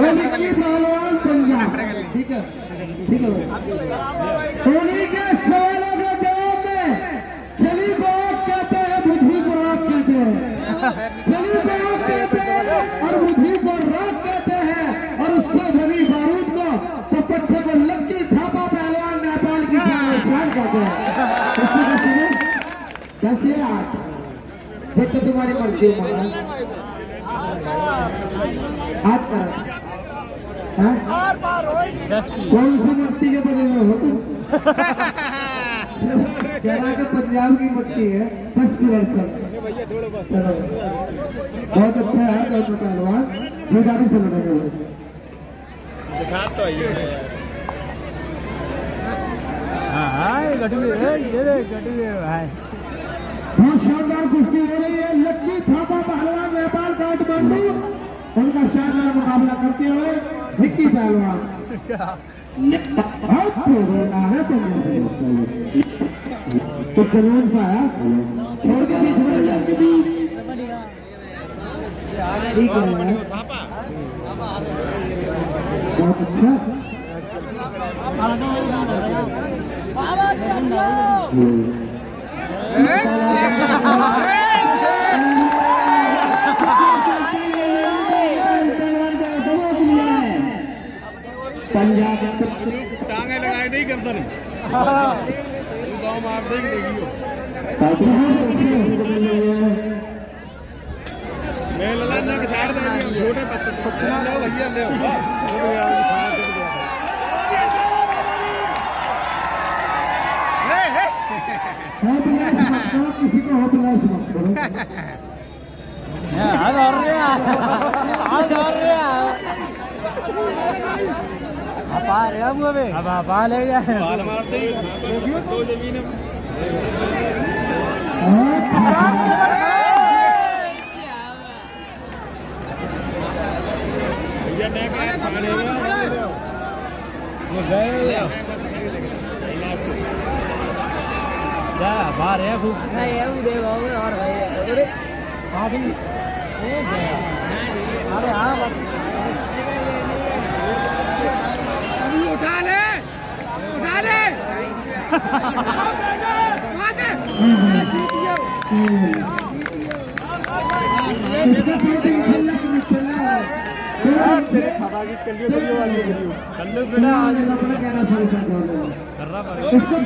लक्की पहलवान पंजाब, ठीक है ठीक है। उन्हीं के सवालों के जवाब में चली को आग कहते हैं, पृथ्वी को आग कहते हैं, चली को आग कहते हैं और पृथ्वी को राख कहते हैं, और उससे बनी बारूद को तपट्टे को लक्की थापा पहलवान नेपाल की शान कहते हैं। कैसे आप जो तो तुम्हारी मर्जी हो हाथ का कौन सी मिट्टी के बने हुए हो तुम? के पंजाब की मिट्टी है। 10 मिनट चलो, बहुत अच्छा है जो तो पहलवान जिदारी से लड़े हुए। बहुत शानदार कुश्ती हो रही है। लक्की थापा पहलवान नेपाल काठमांडू, उनका शानदार मुकाबला करते हुए लक्की पहलवान बहुत तेज है पंजाब तो जरूर सा छोड़ के बीच में जाके भी ठीक है। बहुत अच्छा पंजाब टांगे लगाए दे गर्दन मार दे छोटे पत्थर लो भैया ले, किसी को होपलेस मत करो। अब आ रहे अब वे अब आप आ ले गया बाल मारते ही दो जमीन में ये नया कार सामने वो गए जा बाहर है खूब नहीं है वो देखो और भाई अरे आदमी हो गया। अरे हां इसको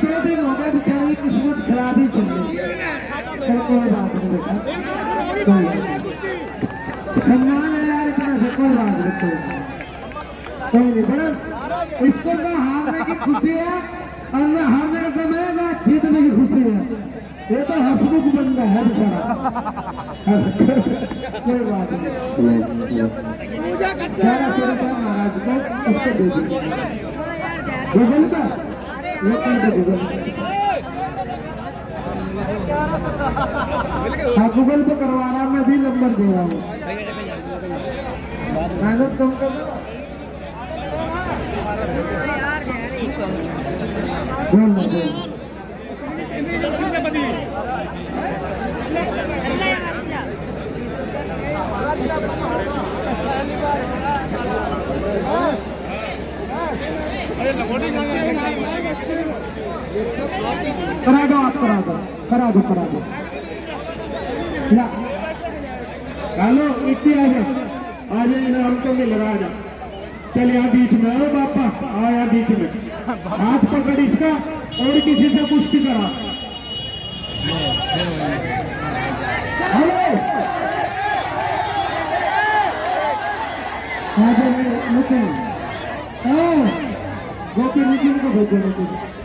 2 दिन हो गए बेचारे किस्मत खराब ही चल रही है। इसको ना हारने की खुशी है और ना हारने का गम है, ना जीतने की खुशी है। ये तो हंसमुख बंदा है बेचारा। कोई बात नहीं महाराज को उसको दे दीजिए गूगल का गूगल पे करवाना। मैं भी नंबर दे रहा हूँ, मेहनत कम कर दो। करा दो हेलो इतनी आ जाए हमको भी लगा जा। चले आ बीच में, ओ बापा आया बीच में, हाथ पकड़ इसका और किसी से कुश्ती करा। हेलो मुझे गोपी नितिन को भेजो।